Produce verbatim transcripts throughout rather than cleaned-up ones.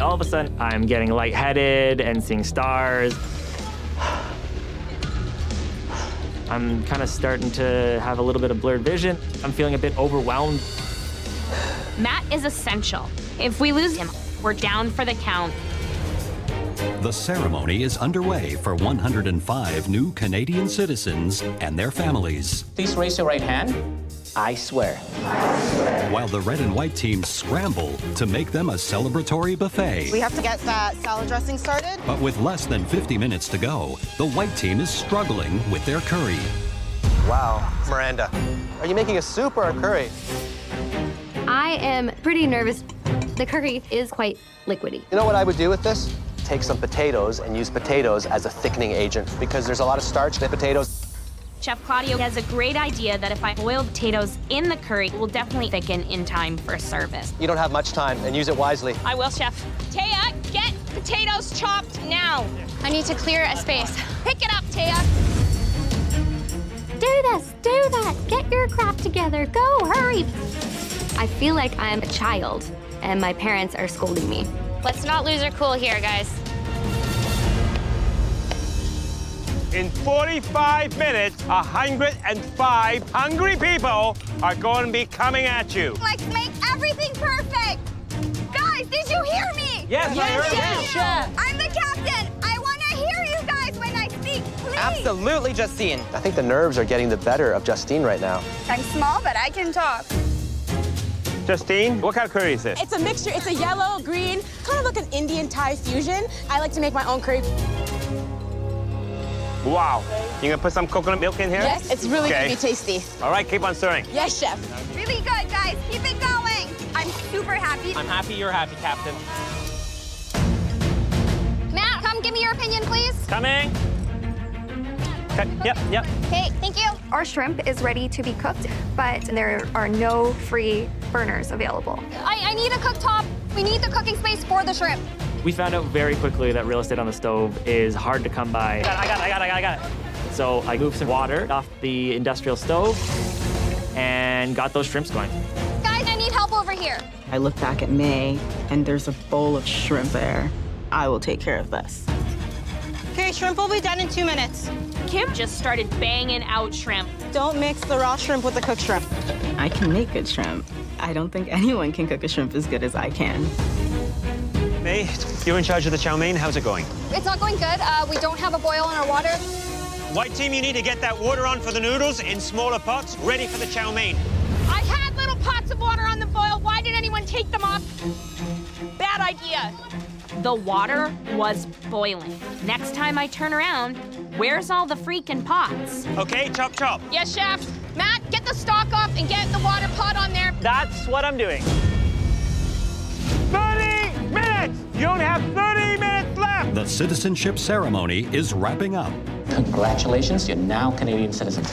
And all of a sudden, I'm getting lightheaded and seeing stars. I'm kind of starting to have a little bit of blurred vision. I'm feeling a bit overwhelmed. Matt is essential. If we lose him, we're down for the count. The ceremony is underway for one hundred and five new Canadian citizens and their families. Please raise your right hand. I swear. I swear. While the red and white teams scramble to make them a celebratory buffet. We have to get that salad dressing started. But with less than fifty minutes to go, the white team is struggling with their curry. Wow, Miranda, are you making a soup or a curry? I am pretty nervous. The curry is quite liquidy. You know what I would do with this? Take some potatoes and use potatoes as a thickening agent because there's a lot of starch in the potatoes. Chef Claudio has a great idea that if I boil potatoes in the curry, it will definitely thicken in time for service. You don't have much time, and use it wisely. I will, Chef. Taya, get potatoes chopped now. I need to clear a space. Pick it up, Taya. Do this, do that. Get your crap together. Go, hurry. I feel like I'm a child, and my parents are scolding me. Let's not lose our cool here, guys. In forty-five minutes, one hundred and five hungry people are going to be coming at you. Let's make everything perfect. Guys, did you hear me? Yes, yes I heard you. Chef. I'm the captain. I want to hear you guys when I speak, please. Absolutely, Justine. I think the nerves are getting the better of Justine right now. I'm small, but I can talk. Justine, what kind of curry is this? It's a mixture. It's a yellow, green, kind of like an Indian Thai fusion. I like to make my own curry. Wow. You gonna put some coconut milk in here? Yes, it's really okay. Gonna be tasty. All right, keep on stirring. Yes, Chef. Really good, guys. Keep it going. I'm super happy. I'm happy you're happy, Captain. Matt, come give me your opinion, please. Coming. Okay, yep, yep. Okay, thank you. Our shrimp is ready to be cooked, but there are no free burners available. I, I need a cooktop. We need the cooking space for the shrimp. We found out very quickly that real estate on the stove is hard to come by. I got it, I got it, I got it, I got it. So I moved some water off the industrial stove and got those shrimps going. Guys, I need help over here. I look back at May, and there's a bowl of shrimp there. I will take care of this. Okay, shrimp will be done in two minutes. Kim just started banging out shrimp. Don't mix the raw shrimp with the cooked shrimp. I can make good shrimp. I don't think anyone can cook a shrimp as good as I can. May, you're in charge of the chow mein. How's it going? It's not going good. Uh, we don't have a boil in our water. White team, you need to get that water on for the noodles in smaller pots, ready for the chow mein. I had little pots of water on the boil. Why did anyone take them off? Bad idea. The water was boiling. Next time I turn around, where's all the freaking pots? OK, chop, chop. Yes, Chef. Matt, get the stock off and get the water pot on there. That's what I'm doing. You only have thirty minutes left! The citizenship ceremony is wrapping up. Congratulations, you're now Canadian citizens.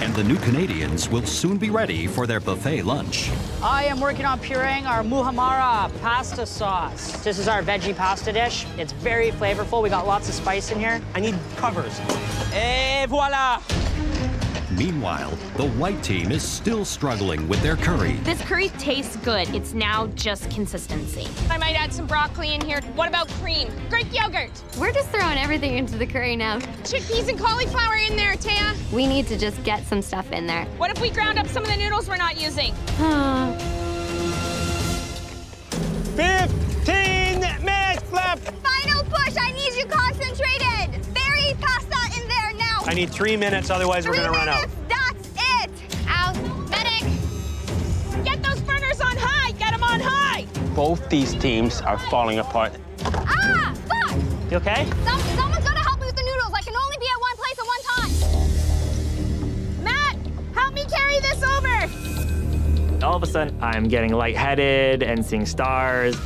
And the new Canadians will soon be ready for their buffet lunch. I am working on pureeing our Muhammara pasta sauce. This is our veggie pasta dish. It's very flavorful. We got lots of spice in here. I need covers. Et voila! Meanwhile, the white team is still struggling with their curry. This curry tastes good. It's now just consistency. I might add some broccoli in here. What about cream? Greek yogurt. We're just throwing everything into the curry now. Chickpeas and cauliflower in there, Taya. We need to just get some stuff in there. What if we ground up some of the noodles we're not using? fifteen minutes left. Final push. I need you concentrated. Berry pasta in there now. I need three minutes, otherwise three we're going to run out. That's it. Out. Medic. Get those burners on high. Get them on high. Both these teams are falling apart. Ah, fuck. You OK? Some, someone's going to help me with the noodles. I can only be at one place at one time. Matt, help me carry this over. All of a sudden, I'm getting lightheaded and seeing stars.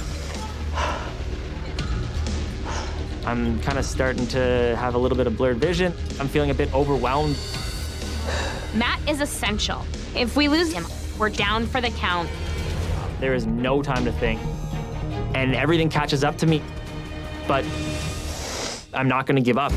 I'm kind of starting to have a little bit of blurred vision. I'm feeling a bit overwhelmed. Matt is essential. If we lose him, we're down for the count. There is no time to think, and everything catches up to me. But I'm not going to give up.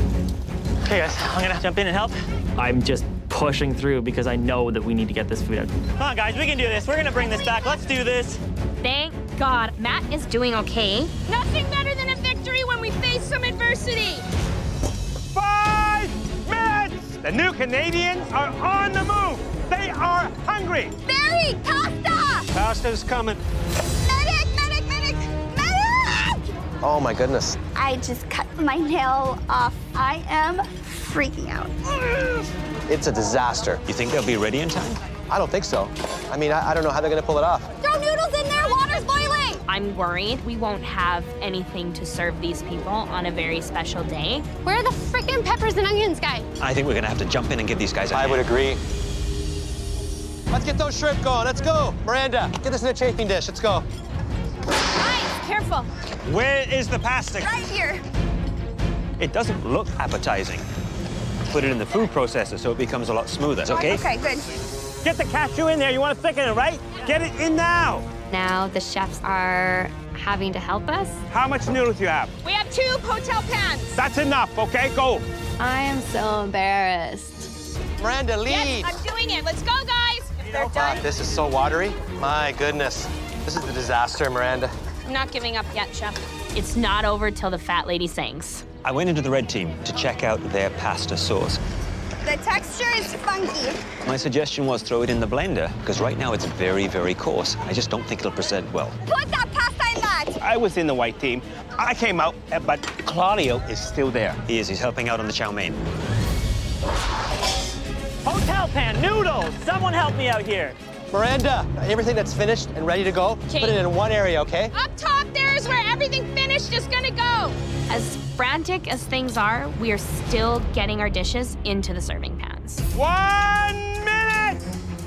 Hey, guys, I'm going to jump in and help. I'm just pushing through because I know that we need to get this food out. Come on, guys, we can do this. We're going to bring this back. Let's do this. Thank God Matt is doing okay. Nothing better than a victory when we face some adversity. Five minutes! The new Canadians are on the move. They are hungry. Barry, pasta! Pasta's coming. Medic, medic, medic, medic! Oh, my goodness. I just cut my nail off. I am freaking out. It's a disaster. You think they'll be ready in time? I don't think so. I mean, I, I don't know how they're going to pull it off. Throw noodles in there! Water's boiling! I'm worried we won't have anything to serve these people on a very special day. Where are the frickin' peppers and onions, guy? I think we're going to have to jump in and give these guys a hand. I would agree. Let's get those shrimp going. Let's go. Miranda, get this in a chafing dish. Let's go. Guys, careful. Where is the pasta? Right here. It doesn't look appetizing. Put it in the food processor so it becomes a lot smoother, okay? Okay, good. Get the cashew in there. You want to thicken it, right? Get it in now. Now the chefs are having to help us. How much noodles do you have? We have two hotel pans. That's enough, okay? Go. I am so embarrassed. Miranda, leave. Yes, I'm doing it. Let's go, guys. They're done. This is so watery. My goodness. This is a disaster, Miranda. I'm not giving up yet, Chef. It's not over till the fat lady sings. I went into the red team to check out their pasta sauce. The texture is funky. My suggestion was throw it in the blender, because right now it's very, very coarse. I just don't think it'll present well. Put that pasta in that! I was in the white team. I came out, but Claudio is still there. He is. He's helping out on the chow mein. Hotel pan, noodles! Someone help me out here. Miranda, everything that's finished and ready to go, Jane. Put it in one area, okay? Up top there is where everything finished is gonna go. As frantic as things are, we are still getting our dishes into the serving pans. One minute!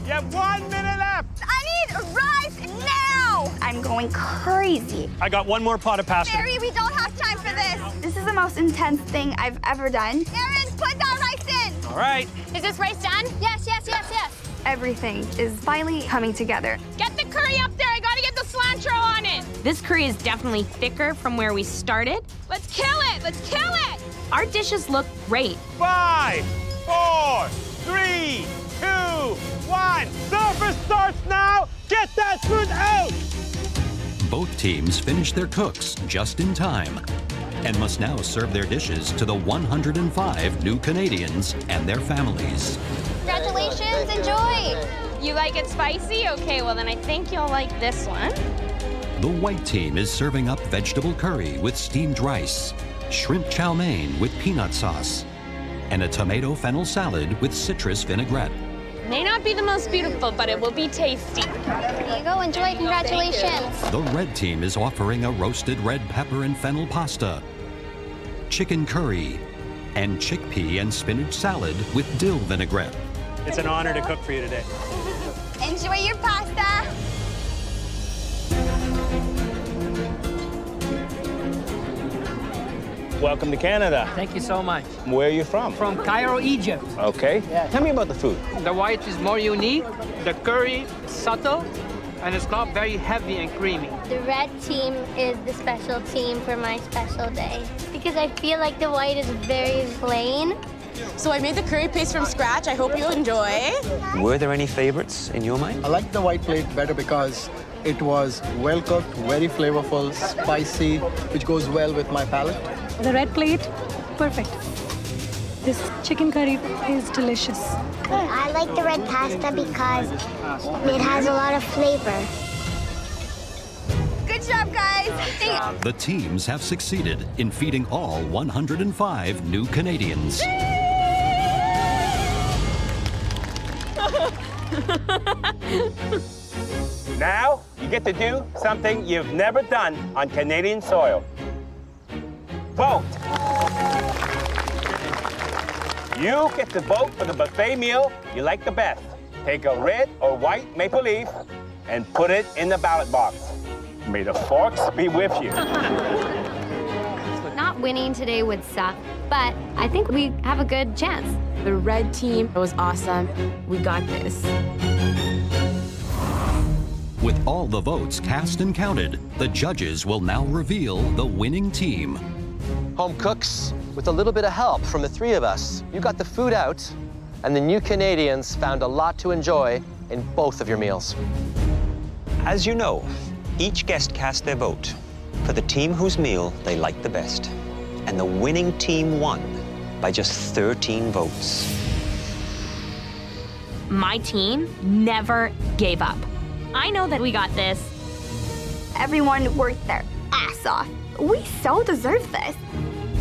You have one minute left! I need rice now! I'm going crazy. I got one more pot of pasta. Mary, we don't have time for this. This is the most intense thing I've ever done. Erin, put that rice in! All right. Is this rice done? Yes, yes, yes, yes. Everything is finally coming together. Get the curry up there. I gotta get the cilantro on it. This curry is definitely thicker from where we started. Let's kill it. Let's kill it. Our dishes look great. Five, four, three, two, one. Service starts now. Get that food out. Both teams finish their cooks just in time and must now serve their dishes to the one hundred and five new Canadians and their families. Congratulations, enjoy. You like it spicy? Okay, well then I think you'll like this one. The white team is serving up vegetable curry with steamed rice, shrimp chow mein with peanut sauce, and a tomato fennel salad with citrus vinaigrette. May not be the most beautiful, but it will be tasty. There you go, enjoy, congratulations. The red team is offering a roasted red pepper and fennel pasta, chicken curry, and chickpea and spinach salad with dill vinaigrette. It's an honor to cook for you today. Enjoy your pasta. Welcome to Canada. Thank you so much. Where are you from? From Cairo, Egypt. Okay. Yeah. Tell me about the food. The white is more unique. The curry is subtle, and it's not very heavy and creamy. The red team is the special team for my special day, because I feel like the white is very plain. So I made the curry paste from scratch. I hope you enjoy. Were there any favorites in your mind? I like the white plate better because it was well cooked, very flavorful, spicy, which goes well with my palate. The red plate, perfect. This chicken curry is delicious. I like the red pasta because it has a lot of flavor. Good job, guys. The teams have succeeded in feeding all one hundred and five new Canadians. Now, you get to do something you've never done on Canadian soil. Vote. You get to vote for the buffet meal you like the best. Take a red or white maple leaf and put it in the ballot box. May the forks be with you. Not winning today would suck, but I think we have a good chance. The red team was awesome. We got this. With all the votes cast and counted, the judges will now reveal the winning team. Home cooks, with a little bit of help from the three of us, you got the food out, and the new Canadians found a lot to enjoy in both of your meals. As you know, Each guest cast their vote for the team whose meal they liked the best. And the winning team won by just thirteen votes. My team never gave up. I know that we got this. Everyone worked their ass off. We so deserve this.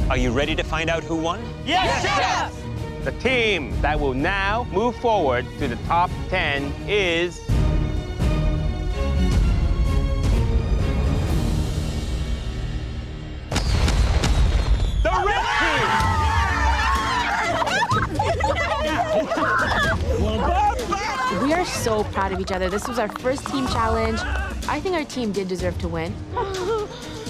Are you ready to find out who won? Yes, yes, Chef! The team that will now move forward to the top ten is... We are so proud of each other. This was our first team challenge. I think our team did deserve to win.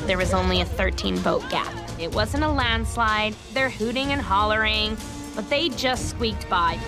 There was only a thirteen vote gap. It wasn't a landslide. They're hooting and hollering, but they just squeaked by.